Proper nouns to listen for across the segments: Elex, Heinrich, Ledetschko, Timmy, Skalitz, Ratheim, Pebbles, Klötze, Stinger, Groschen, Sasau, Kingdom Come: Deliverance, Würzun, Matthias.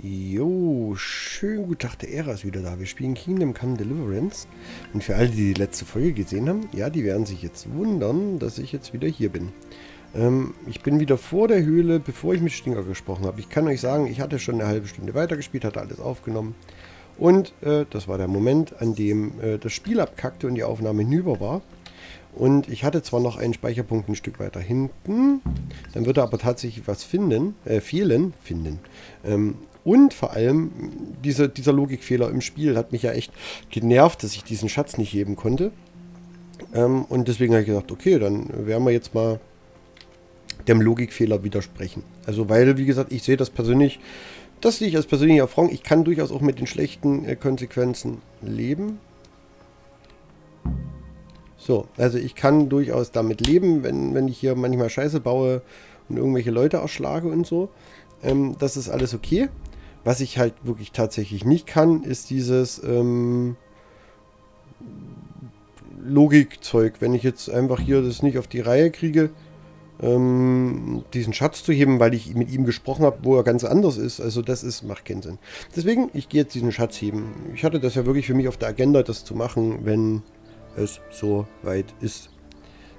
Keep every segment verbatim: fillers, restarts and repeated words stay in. Jo, schönen guten Tag, der Ära ist wieder da. Wir spielen Kingdom Come: Deliverance. Und für alle, die die letzte Folge gesehen haben, ja, die werden sich jetzt wundern, dass ich jetzt wieder hier bin. Ähm, ich bin wieder vor der Höhle, bevor ich mit Stinger gesprochen habe. Ich kann euch sagen, ich hatte schon eine halbe Stunde weitergespielt, hatte alles aufgenommen. Und äh, das war der Moment, an dem äh, das Spiel abkackte und die Aufnahme hinüber war. Und ich hatte zwar noch einen Speicherpunkt ein Stück weiter hinten, dann würde aber tatsächlich was finden, äh, fehlen, finden. Ähm, Und vor allem, diese, dieser Logikfehler im Spiel hat mich ja echt genervt, dass ich diesen Schatz nicht heben konnte. Ähm, und deswegen habe ich gedacht, okay, dann werden wir jetzt mal dem Logikfehler widersprechen. Also weil, wie gesagt, ich sehe das persönlich, das sehe ich als persönliche Erfahrung. Ich kann durchaus auch mit den schlechten äh, Konsequenzen leben. So, also ich kann durchaus damit leben, wenn, wenn ich hier manchmal Scheiße baue und irgendwelche Leute erschlage und so. Ähm, das ist alles okay. Was ich halt wirklich tatsächlich nicht kann, ist dieses ähm, Logikzeug. Wenn ich jetzt einfach hier das nicht auf die Reihe kriege, ähm, diesen Schatz zu heben, weil ich mit ihm gesprochen habe, wo er ganz anders ist. Also das ist, macht keinen Sinn. Deswegen, ich gehe jetzt diesen Schatz heben. Ich hatte das ja wirklich für mich auf der Agenda, das zu machen, wenn es so weit ist.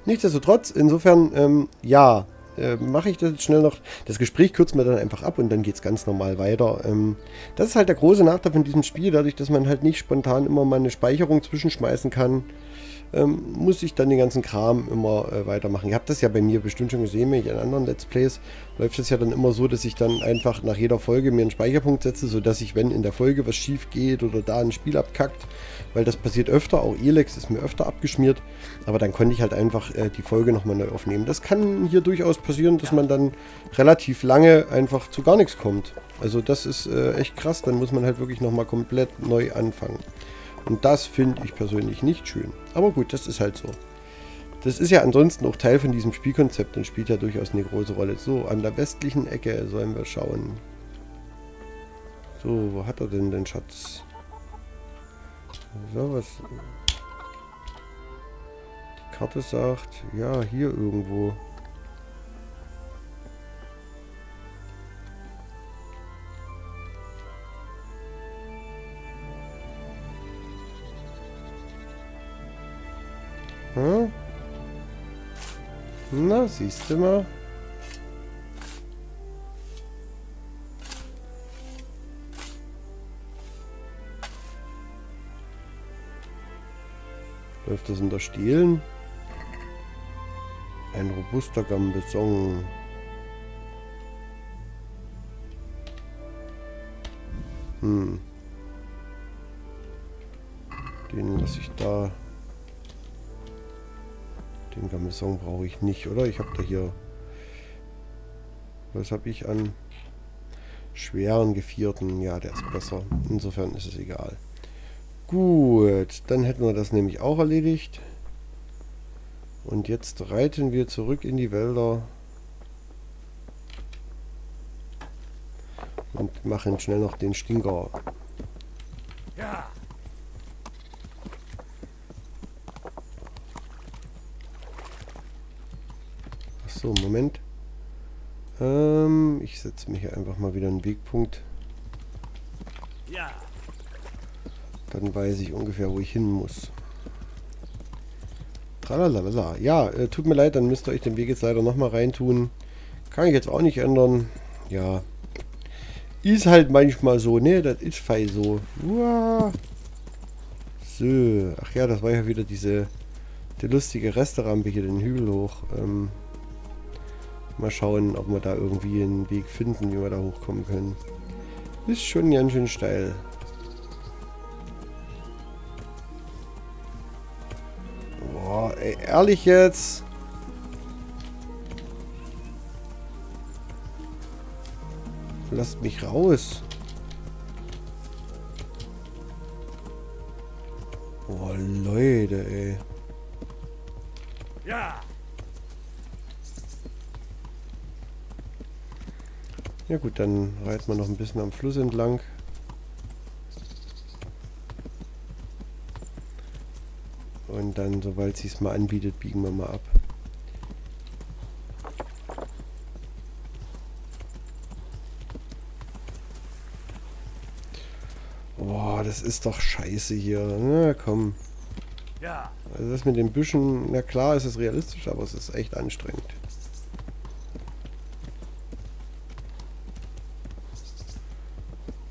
Nichtsdestotrotz, insofern, ähm, ja... Äh, mache ich das jetzt schnell noch. Das Gespräch kürzen wir dann einfach ab und dann geht es ganz normal weiter. Ähm, das ist halt der große Nachteil von diesem Spiel, dadurch, dass man halt nicht spontan immer mal eine Speicherung zwischenschmeißen kann, ähm, muss ich dann den ganzen Kram immer äh, weitermachen. Ihr habt das ja bei mir bestimmt schon gesehen, wenn ich in anderen Let's Plays, läuft es ja dann immer so, dass ich dann einfach nach jeder Folge mir einen Speicherpunkt setze, sodass ich, wenn in der Folge was schief geht oder da ein Spiel abkackt, weil das passiert öfter, auch Elex ist mir öfter abgeschmiert, aber dann konnte ich halt einfach äh, die Folge nochmal neu aufnehmen. Das kann hier durchaus passieren, dass man dann relativ lange einfach zu gar nichts kommt. Also das ist äh, echt krass, dann muss man halt wirklich nochmal komplett neu anfangen. Und das finde ich persönlich nicht schön. Aber gut, das ist halt so. Das ist ja ansonsten auch Teil von diesem Spielkonzept und spielt ja durchaus eine große Rolle. So, an der westlichen Ecke sollen wir schauen. So, wo hat er denn den Schatz? So, was die Karte sagt, ja, hier irgendwo. Hm? Na, siehst du mal. Läuft das unter Stelen? Ein robuster Gambesong. Hm. Den lasse ich da. Den Gambesong brauche ich nicht, oder? Ich habe da hier... Was habe ich an? Schweren Gevierten. Ja, der ist besser. Insofern ist es egal. Gut, dann hätten wir das nämlich auch erledigt. Und jetzt reiten wir zurück in die Wälder. Und machen schnell noch den Stinger. Ja. Achso, Moment. Ähm, ich setze mir hier einfach mal wieder einen Wegpunkt. Ja. Dann weiß ich ungefähr, wo ich hin muss. Tralalala. Ja, äh, tut mir leid, dann müsst ihr euch den Weg jetzt leider nochmal reintun. Kann ich jetzt auch nicht ändern. Ja. Ist halt manchmal so, ne? Das ist fein so. Uah. So. Ach ja, das war ja wieder diese die lustige Resterampe hier, den Hügel hoch. Ähm, mal schauen, ob wir da irgendwie einen Weg finden, wie wir da hochkommen können. Ist schon ganz schön steil. Ey, ehrlich jetzt? Lasst mich raus. Oh, Leute, ey. Ja. Ja gut, dann reiten wir noch ein bisschen am Fluss entlang. Und dann, sobald sie es mal anbietet, biegen wir mal ab. Boah, das ist doch scheiße hier. Na komm. Ja. Also das mit den Büschen, na klar, es ist realistisch, aber es ist echt anstrengend.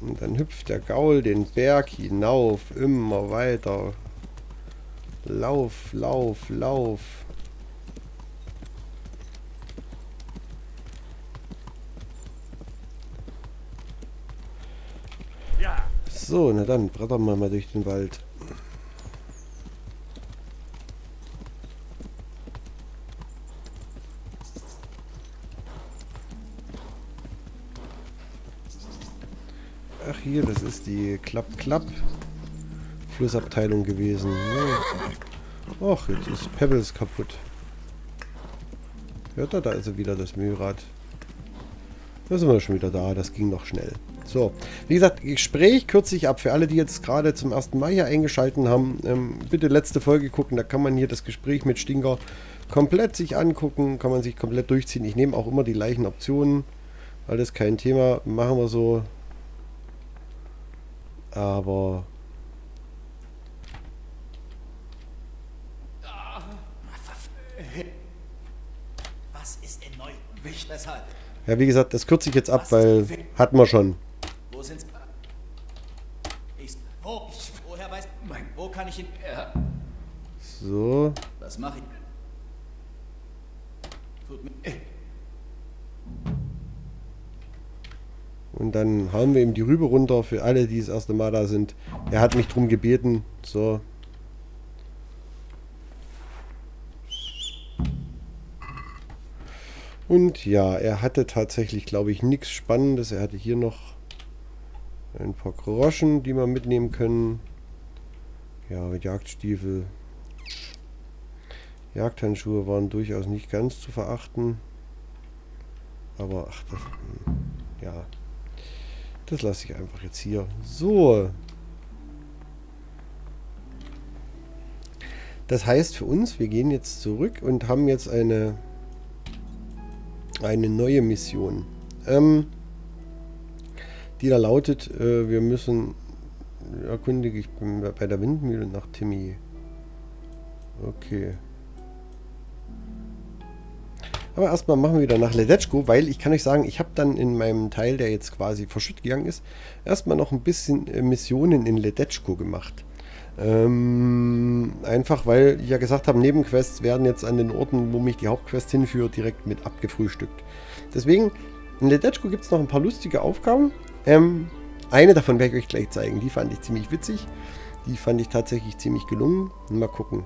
Und dann hüpft der Gaul den Berg hinauf, immer weiter. Lauf, lauf, lauf. Ja. So, na dann, brettern wir mal durch den Wald. Ach hier, das ist die Klapp-Klapp Flussabteilung gewesen. Ja. Ach, jetzt ist Pebbles kaputt. Hört er da also wieder das Mühlrad? Da sind wir schon wieder da, das ging doch schnell. So, wie gesagt, Gespräch kürze ich ab. Für alle, die jetzt gerade zum ersten Mal hier eingeschaltet haben, ähm, bitte letzte Folge gucken, da kann man hier das Gespräch mit Stinger komplett sich angucken, kann man sich komplett durchziehen. Ich nehme auch immer die gleichen Optionen, alles kein Thema, machen wir so. Aber... Was ist denn neu? Weshalb? Ja, wie gesagt, das kürze ich jetzt ab, weil hatten wir schon. Wo sind's? Ich, wo, ich, woher weiß, mein, wo kann ich ihn? Äh, so. Was mache ich? Tut mir, äh. Und dann hauen wir ihm die Rübe runter für alle, die das erste Mal da sind. Er hat mich drum gebeten. So. Und ja, er hatte tatsächlich, glaube ich, nichts Spannendes. Er hatte hier noch ein paar Groschen, die wir mitnehmen können. Ja, mit Jagdstiefel. Jagdhandschuhe waren durchaus nicht ganz zu verachten. Aber, ach, das, ja, das lasse ich einfach jetzt hier. So. Das heißt für uns, wir gehen jetzt zurück und haben jetzt eine... eine neue Mission, ähm, die da lautet, äh, wir müssen, erkundige ich bin bei der Windmühle nach Timmy. Okay. Aber erstmal machen wir wieder nach Ledetschko, weil ich kann euch sagen, ich habe dann in meinem Teil, der jetzt quasi verschütt gegangen ist, erstmal noch ein bisschen äh, Missionen in Ledetschko gemacht. Ähm, einfach weil ich ja gesagt habe, Nebenquests werden jetzt an den Orten, wo mich die Hauptquest hinführt, direkt mit abgefrühstückt. Deswegen, in Ledetschko gibt es noch ein paar lustige Aufgaben. Ähm, eine davon werde ich euch gleich zeigen. Die fand ich ziemlich witzig. Die fand ich tatsächlich ziemlich gelungen. Mal gucken.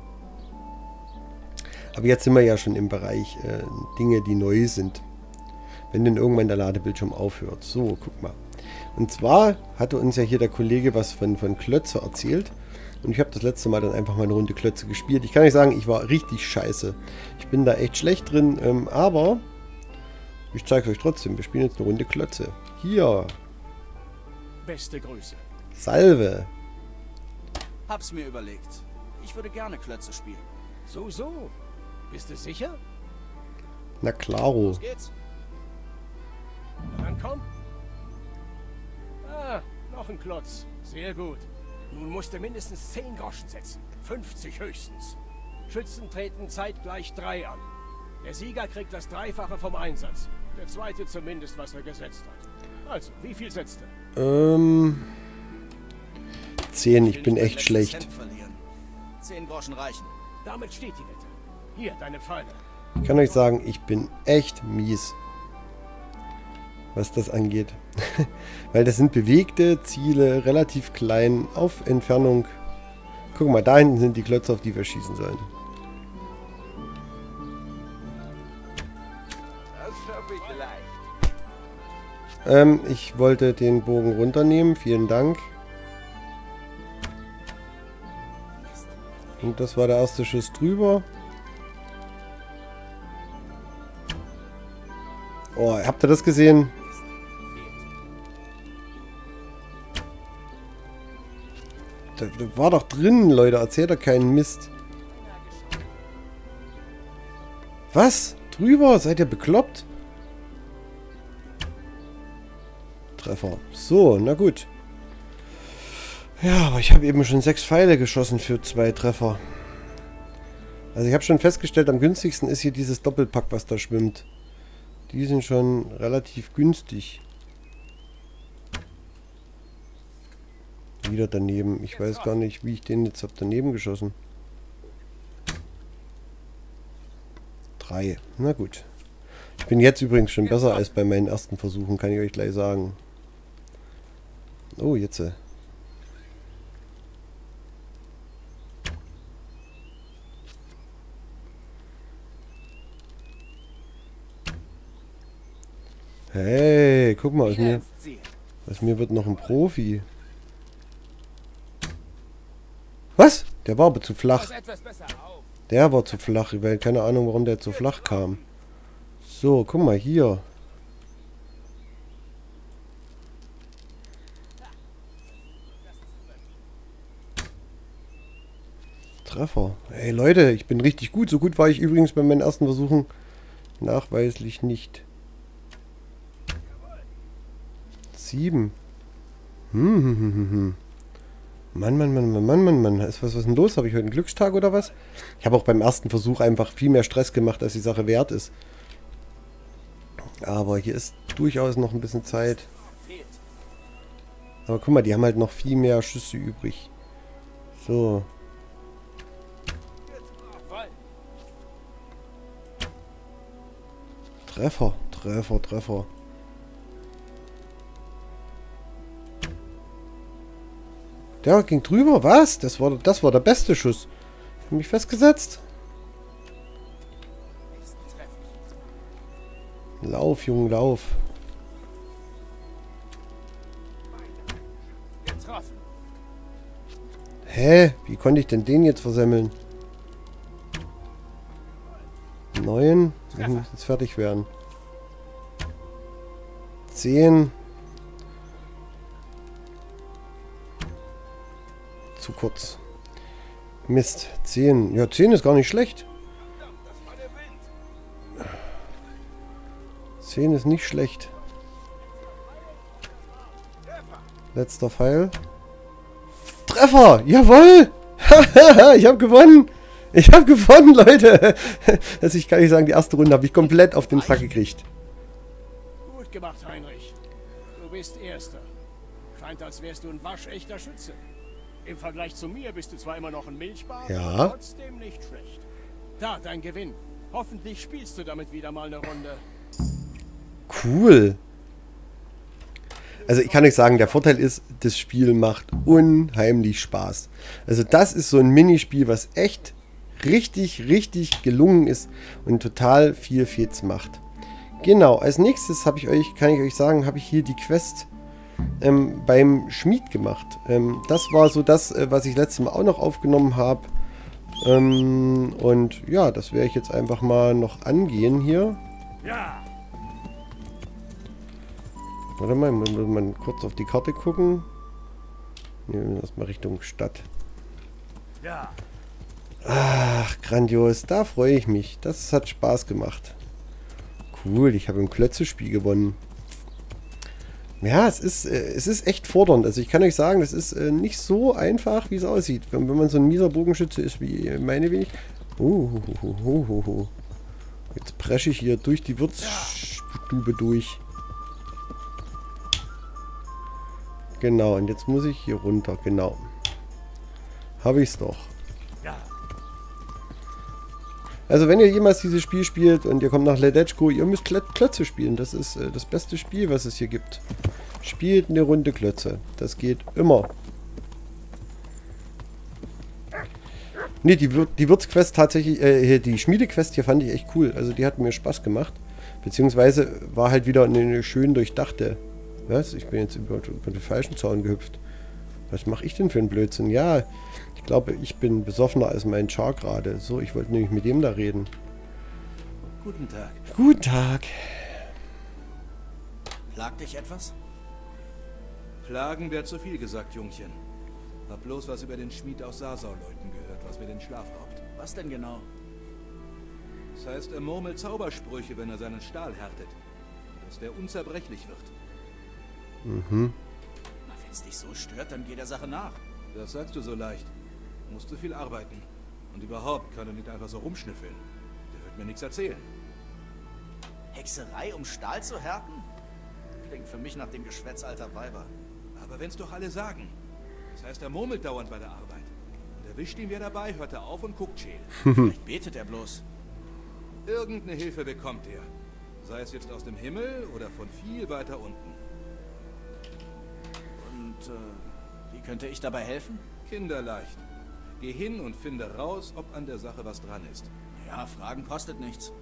Aber jetzt sind wir ja schon im Bereich äh, Dinge, die neu sind. Wenn denn irgendwann der Ladebildschirm aufhört. So, guck mal. Und zwar hatte uns ja hier der Kollege was von, von Klötze erzählt. Und ich habe das letzte Mal dann einfach mal eine Runde Klötze gespielt. Ich kann euch sagen, ich war richtig scheiße. Ich bin da echt schlecht drin, ähm, aber ich zeige euch trotzdem. Wir spielen jetzt eine Runde Klötze. Hier. Beste Grüße. Salve. Hab's mir überlegt. Ich würde gerne Klötze spielen. So, so. Bist du sicher? Na klaro. Los geht's. Na dann komm. Ah, noch ein Klotz. Sehr gut. Nun musst du mindestens zehn Groschen setzen, fünfzig höchstens. Schützen treten zeitgleich drei an. Der Sieger kriegt das Dreifache vom Einsatz. Der zweite zumindest, was er gesetzt hat. Also, wie viel setzt er? Ähm... zehn, ich bin echt schlecht. zehn Groschen reichen. Damit steht die Wette. Hier, deine Pfeile. Ich kann euch sagen, ich bin echt mies, was das angeht. Weil das sind bewegte Ziele, relativ klein, auf Entfernung. Guck mal, da hinten sind die Klötze, auf die wir schießen sollen. Das schaffe ich leicht. Ähm, ich wollte den Bogen runternehmen, vielen Dank. Und das war der erste Schuss drüber. Oh, habt ihr das gesehen? Das war doch drin, Leute. Erzählt doch keinen Mist. Was? Drüber? Seid ihr bekloppt? Treffer. So, na gut. Ja, aber ich habe eben schon sechs Pfeile geschossen für zwei Treffer. Also ich habe schon festgestellt, am günstigsten ist hier dieses Doppelpack, was da schwimmt. Die sind schon relativ günstig. Wieder daneben. Ich weiß gar nicht, wie ich den jetzt habe daneben geschossen. Drei. Na gut. Ich bin jetzt übrigens schon besser als bei meinen ersten Versuchen, kann ich euch gleich sagen. Oh, jetzt. Hey, guck mal, aus mir, aus mir wird noch ein Profi. Was? Der war aber zu flach. Der war zu flach. Ich habe keine Ahnung, warum der zu flach kam. So, guck mal hier. Treffer. Hey Leute, ich bin richtig gut. So gut war ich übrigens bei meinen ersten Versuchen nachweislich nicht. sieben. Hm, hm, hm, hm. Mann, Mann, Mann, Mann, Mann, Mann, Mann. Ist was, was denn los? Habe ich heute einen Glückstag oder was? Ich habe auch beim ersten Versuch einfach viel mehr Stress gemacht, als die Sache wert ist. Aber hier ist durchaus noch ein bisschen Zeit. Aber guck mal, die haben halt noch viel mehr Schüsse übrig. So. Treffer, Treffer, Treffer. Ja, ging drüber. Was? Das war, das war der beste Schuss. Ich habe mich festgesetzt. Lauf, Junge, lauf. Hä? Wie konnte ich denn den jetzt versemmeln? neun. Ich muss jetzt fertig werden. zehn. Zu kurz. Mist. zehn. Ja, zehn ist gar nicht schlecht. zehn ist nicht schlecht. Letzter Pfeil. Treffer! Jawohl! Ich habe gewonnen! Ich habe gewonnen, Leute! Also ich kann nicht sagen, die erste Runde habe ich komplett auf den Sack gekriegt. Gut gemacht, Heinrich. Du bist Erster. Scheint, als wärst du ein waschechter Schütze. Im Vergleich zu mir bist du zwar immer noch ein Milchbar, ja, aber trotzdem nicht schlecht. Da, dein Gewinn. Hoffentlich spielst du damit wieder mal eine Runde. Cool. Also ich kann euch sagen, der Vorteil ist, das Spiel macht unheimlich Spaß. Also das ist so ein Minispiel, was echt richtig, richtig gelungen ist und total viel Fetz macht. Genau, als nächstes habe ich euch, kann ich euch sagen, habe ich hier die Quest Ähm, beim Schmied gemacht. Ähm, das war so das, äh, was ich letztes Mal auch noch aufgenommen habe. Ähm, und ja, das werde ich jetzt einfach mal noch angehen hier. Ja. Warte mal, ich muss mal kurz auf die Karte gucken. Nehmen wir das mal Richtung Stadt. Ja. Ach, grandios. Da freue ich mich. Das hat Spaß gemacht. Cool, ich habe im Klötze-Spiel gewonnen. Ja, es ist, äh, es ist echt fordernd. Also ich kann euch sagen, das ist äh, nicht so einfach, wie es aussieht. Wenn, wenn man so ein mieser Bogenschütze ist, wie äh, meine wenig. Oh, oh, oh, oh, oh. Jetzt presche ich hier durch die Wirtsstube durch. Genau, und jetzt muss ich hier runter, genau. Habe ich es doch. Also wenn ihr jemals dieses Spiel spielt und ihr kommt nach Ledetschko, ihr müsst Klötze spielen. Das ist äh, das beste Spiel, was es hier gibt. Spielt eine Runde Klötze. Das geht immer. Ne, die, die Wirtsquest tatsächlich, äh, die Schmiedequest hier fand ich echt cool. Also die hat mir Spaß gemacht. Beziehungsweise war halt wieder eine schön durchdachte. Was? Ich bin jetzt über, über den falschen Zaun gehüpft. Was mache ich denn für einen Blödsinn? Ja, ich glaube, ich bin besoffener als mein Char gerade. So, ich wollte nämlich mit dem da reden. Guten Tag. Guten Tag. Plagt dich etwas? Plagen wäre zu viel gesagt, Jungchen. Hab bloß was über den Schmied aus Sasau-Leuten gehört, was mir den Schlaf raubt. Was denn genau? Das heißt, er murmelt Zaubersprüche, wenn er seinen Stahl härtet. Dass der unzerbrechlich wird. Mhm. es dich so stört, dann geh der Sache nach. Das sagst du so leicht. Du musst so viel arbeiten. Und überhaupt kann er nicht einfach so rumschnüffeln. Der wird mir nichts erzählen. Hexerei, um Stahl zu härten? Klingt für mich nach dem Geschwätz alter Weiber. Aber wenn's doch alle sagen. Das heißt, er murmelt dauernd bei der Arbeit. Und erwischt ihn wer dabei, hört er auf und guckt scheel. Vielleicht betet er bloß. Irgendeine Hilfe bekommt er. Sei es jetzt aus dem Himmel oder von viel weiter unten. Und äh, wie könnte ich dabei helfen? Kinderleicht. Geh hin und finde raus, ob an der Sache was dran ist. Ja, Fragen kostet nichts.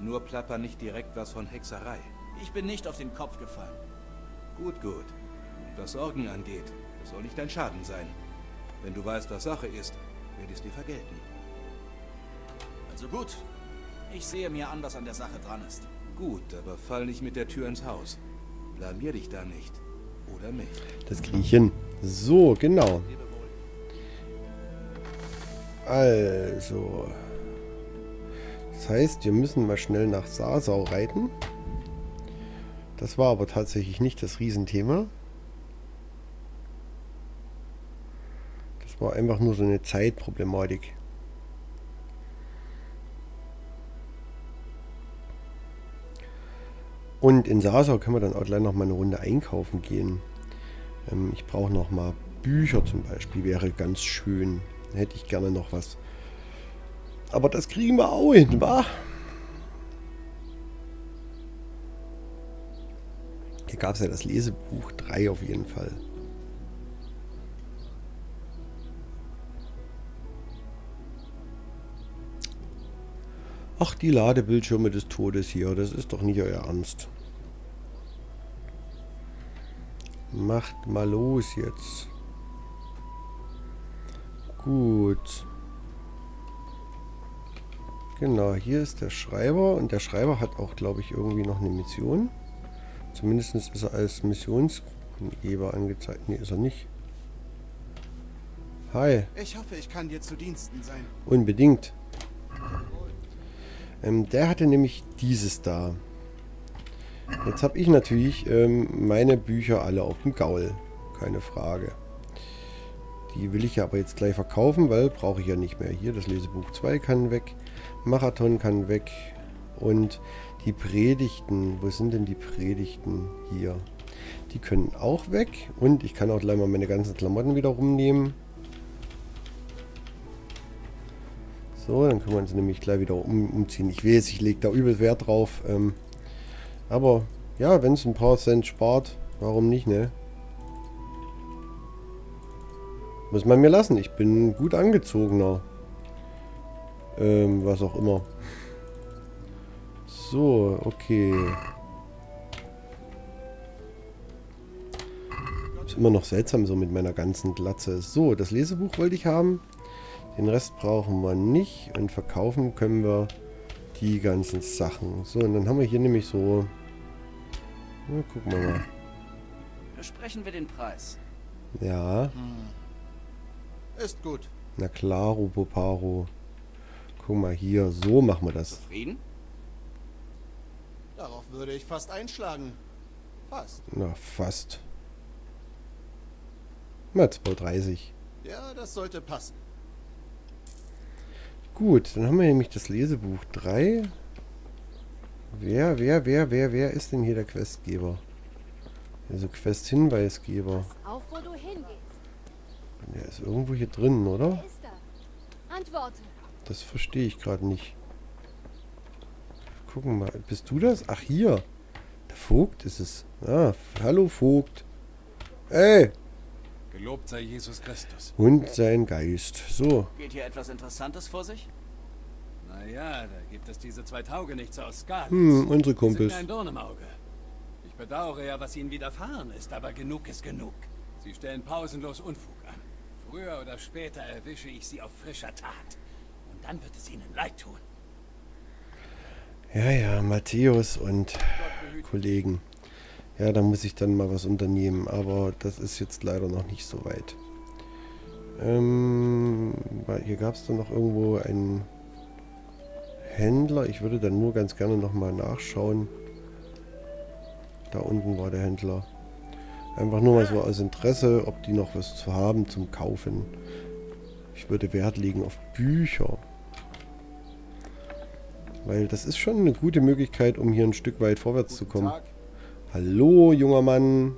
Nur plapper nicht direkt was von Hexerei. Ich bin nicht auf den Kopf gefallen. Gut, gut. Und was Sorgen angeht, das soll nicht dein Schaden sein. Wenn du weißt, was Sache ist, werde ich es dir vergelten. Also gut. Ich sehe mir an, was an der Sache dran ist. Gut, aber fall nicht mit der Tür ins Haus. Blamier dich da nicht. Oder mich. Das kriege ich hin. So, genau. Also. Das heißt, wir müssen mal schnell nach Sasau reiten. Das war aber tatsächlich nicht das Riesenthema. Das war einfach nur so eine Zeitproblematik. Und in Sasau können wir dann auch gleich nochmal eine Runde einkaufen gehen. Ähm, ich brauche nochmal Bücher zum Beispiel, wäre ganz schön. Hätte ich gerne noch was. Aber das kriegen wir auch hin, wa? Hier gab es ja das Lesebuch drei auf jeden Fall. Ach, die Ladebildschirme des Todes hier. Das ist doch nicht euer Ernst. Macht mal los jetzt. Gut. Genau, hier ist der Schreiber. Und der Schreiber hat auch, glaube ich, irgendwie noch eine Mission. Zumindest ist er als Missionsgeber angezeigt. Nee, ist er nicht. Hi. Ich hoffe, ich kann dir zu Diensten sein. Unbedingt. Ähm, der hatte nämlich dieses da. Jetzt habe ich natürlich ähm, meine Bücher alle auf dem Gaul. Keine Frage. Die will ich ja aber jetzt gleich verkaufen, weil brauche ich ja nicht mehr. Hier das Lesebuch zwei kann weg. Marathon kann weg. Und die Predigten. Wo sind denn die Predigten? Hier. Die können auch weg. Und ich kann auch gleich mal meine ganzen Klamotten wieder rumnehmen. So, dann können wir uns nämlich gleich wieder um, umziehen. Ich weiß, ich lege da übel Wert drauf. Ähm, aber ja, wenn es ein paar Cent spart, warum nicht, ne? Muss man mir lassen. Ich bin gut angezogener. Ähm, was auch immer. So, okay. Ist immer noch seltsam so mit meiner ganzen Glatze. So, das Lesebuch wollte ich haben. Den Rest brauchen wir nicht und verkaufen können wir die ganzen Sachen. So, und dann haben wir hier nämlich so... Na, gucken wir mal. Besprechen wir den Preis. Ja. Hm. Ist gut. Na klaro, Poparo. Guck mal hier, so machen wir das. Zufrieden? Darauf würde ich fast einschlagen. Fast. Na, fast. Na, zwei Euro dreißig. Ja, das sollte passen. Gut, dann haben wir nämlich das Lesebuch drei. Wer, wer, wer, wer, wer ist denn hier der Questgeber? Also Quest-Hinweisgeber. Der ist irgendwo hier drin, oder? Das verstehe ich gerade nicht. Gucken mal, bist du das? Ach, hier. Der Vogt ist es. Ah, hallo Vogt. Ey! Gelobt sei Jesus Christus. Und sein Geist. So. Geht hier etwas Interessantes vor sich? Naja, da gibt es diese zwei Taugenichtse aus Skalitz. Hm, unsere Kumpels. Ein Dorn im Auge. Ich bedauere ja, was ihnen widerfahren ist, aber genug ist genug. Sie stellen pausenlos Unfug an. Früher oder später erwische ich sie auf frischer Tat. Und dann wird es ihnen leid tun. Ja, ja, Matthias und Kollegen. Ja, da muss ich dann mal was unternehmen, aber das ist jetzt leider noch nicht so weit. Ähm, hier gab es dann noch irgendwo einen Händler. Ich würde dann nur ganz gerne nochmal nachschauen. Da unten war der Händler. Einfach nur mal so aus Interesse, ob die noch was zu haben zum Kaufen. Ich würde Wert legen auf Bücher. Weil das ist schon eine gute Möglichkeit, um hier ein Stück weit vorwärts zu kommen. Hallo, junger Mann.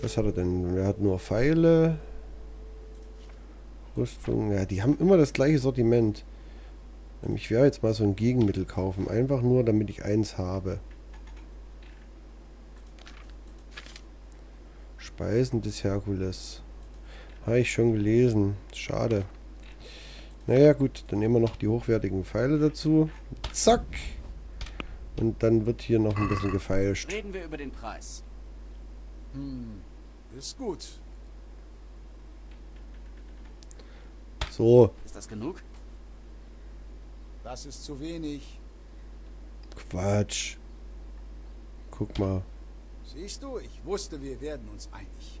Was hat er denn? Er hat nur Pfeile. Rüstung. Ja, die haben immer das gleiche Sortiment. Ich werde jetzt mal so ein Gegenmittel kaufen. Einfach nur, damit ich eins habe. Speisen des Herkules. Habe ich schon gelesen. Schade. Naja gut, dann nehmen wir noch die hochwertigen Pfeile dazu. Zack! Und dann wird hier noch ein bisschen gefeilscht. Reden wir über den Preis. Hm, ist gut. So. Ist das genug? Das ist zu wenig. Quatsch. Guck mal. Siehst du, ich wusste, wir werden uns einig.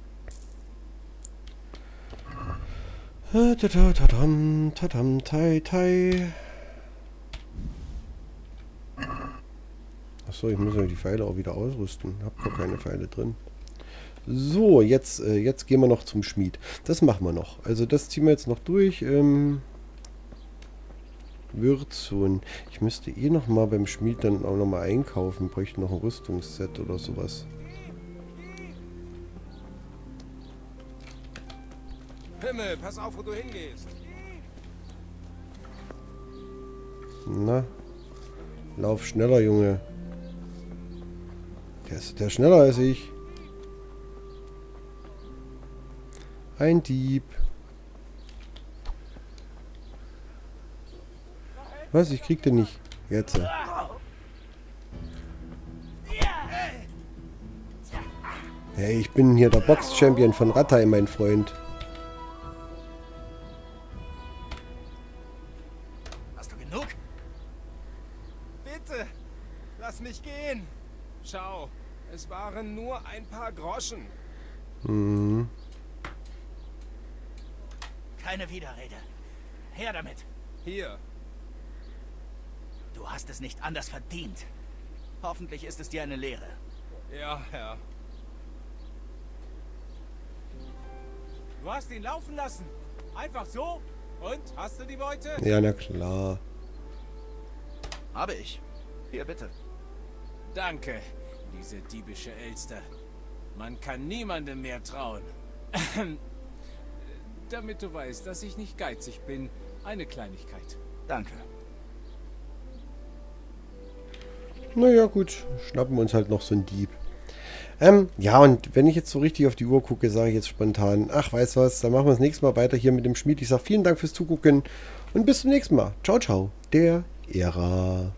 Tata tatam tatam tai tai. Achso, ich muss ja die Pfeile auch wieder ausrüsten. Hab gar keine Pfeile drin. So, jetzt, äh, jetzt gehen wir noch zum Schmied. Das machen wir noch. Also das ziehen wir jetzt noch durch. Ähm, Würzun. Ich müsste eh nochmal beim Schmied dann auch nochmal einkaufen. Bräuchte noch ein Rüstungsset oder sowas. Himmel, pass auf, wo du hingehst. Na? Lauf schneller, Junge. Der ist der schneller als ich. Ein Dieb. Was? Ich krieg den nicht. Jetzt. Hey, ich bin hier der Box-Champion von Ratheim, mein Freund. Hast du genug? Bitte, lass mich gehen. Schau, es waren nur ein paar Groschen. Mhm. Keine Widerrede. Her damit. Hier. Du hast es nicht anders verdient. Hoffentlich ist es dir eine Lehre. Ja, Herr. Du hast ihn laufen lassen. Einfach so. Und? Hast du die Beute? Ja, na klar. Habe ich. Hier, bitte. Danke, diese diebische Elster. Man kann niemandem mehr trauen. Damit du weißt, dass ich nicht geizig bin. Eine Kleinigkeit. Danke. Naja, gut. Schnappen wir uns halt noch so einen Dieb. Ähm, ja, und wenn ich jetzt so richtig auf die Uhr gucke, sage ich jetzt spontan, ach, weißt du was, dann machen wir das nächste Mal weiter hier mit dem Schmied. Ich sage vielen Dank fürs Zugucken und bis zum nächsten Mal. Ciao, ciao. Der Ära.